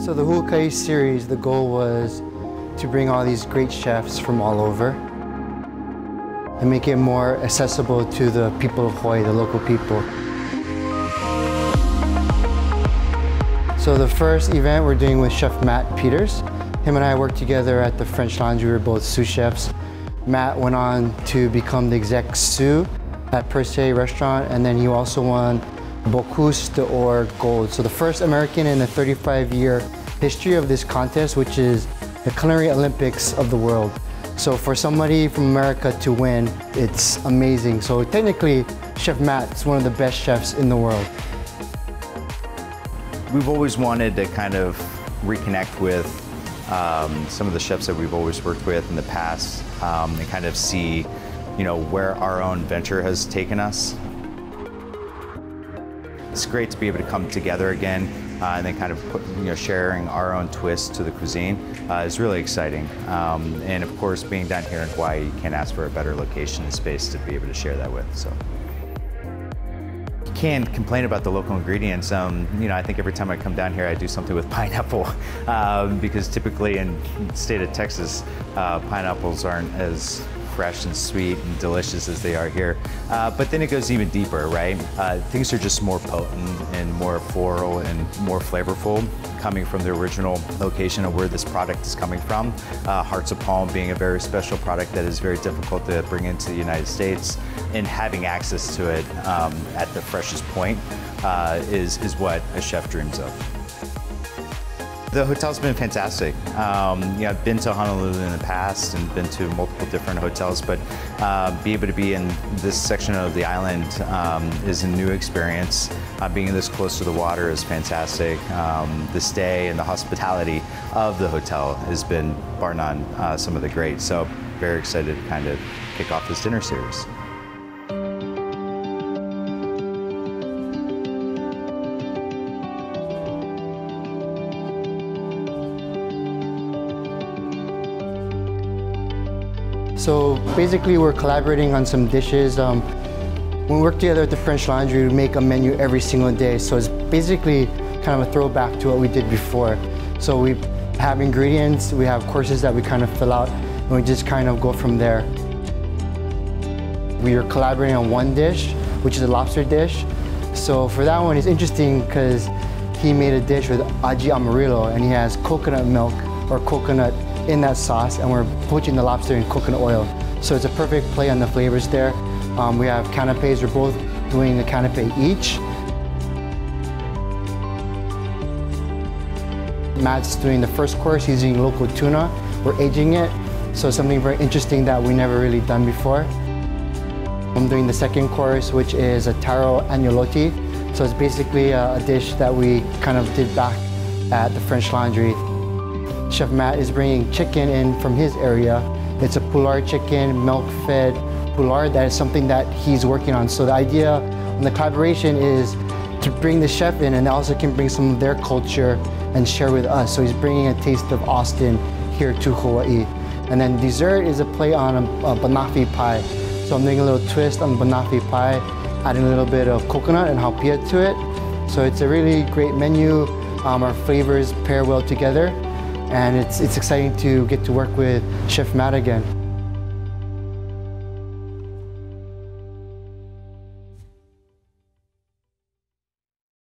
So the Huaka'i series, the goal was to bring all these great chefs from all over and make it more accessible to the people of Hawaii, the local people. So the first event we're doing with Chef Matt Peters. Him and I worked together at the French Laundry. We were both sous chefs. Matt went on to become the exec sous at Per Se Restaurant, and then he also won Bocuse d'Or gold. So the first American in the 35-year history of this contest, which is the Culinary Olympics of the world. So for somebody from America to win, it's amazing. So technically, Chef Matt is one of the best chefs in the world. We've always wanted to kind of reconnect with some of the chefs that we've always worked with in the past and kind of see, you know, where our own venture has taken us. It's great to be able to come together again and then kind of put, you know, sharing our own twist to the cuisine is really exciting. And of course, being down here in Hawaii, you can't ask for a better location and space to be able to share that with. So. Can't complain about the local ingredients. You know, I think every time I come down here, I do something with pineapple because typically in the state of Texas, pineapples aren't as fresh and sweet and delicious as they are here. But then it goes even deeper, right? Things are just more potent and more floral and more flavorful coming from the original location of where this product is coming from. Hearts of Palm being a very special product that is very difficult to bring into the United States, and having access to it at the freshest point is what a chef dreams of. The hotel's been fantastic. Yeah, I've been to Honolulu in the past and been to multiple different hotels, but be able to be in this section of the island is a new experience. Being this close to the water is fantastic. The stay and the hospitality of the hotel has been, bar none, some of the great. So very excited to kind of kick off this dinner series. So basically we're collaborating on some dishes. When we work together at the French Laundry, we make a menu every single day. So it's basically kind of a throwback to what we did before. So we have ingredients, we have courses that we kind of fill out, and we just kind of go from there. We are collaborating on one dish, which is a lobster dish. So for that one, it's interesting because he made a dish with Aji Amarillo, and he has coconut milk or coconut in that sauce, and we're poaching the lobster in coconut oil. So it's a perfect play on the flavors there. We have canapes. We're both doing a canapé each. Matt's doing the first course. He's using local tuna. We're aging it. So something very interesting that we never really done before. I'm doing the second course, which is a taro agnolotti. So it's basically a dish that we kind of did back at the French Laundry. Chef Matt is bringing chicken in from his area. It's a pular chicken, milk-fed pular. That is something that he's working on. So the idea and the collaboration is to bring the chef in, and also can bring some of their culture and share with us. So he's bringing a taste of Austin here to Hawaii. And then dessert is a play on a banoffee pie. So I'm doing a little twist on banoffee pie, adding a little bit of coconut and haupia to it. So it's a really great menu. Our flavors pair well together. And it's exciting to get to work with Chef Matt again.